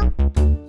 Ciao.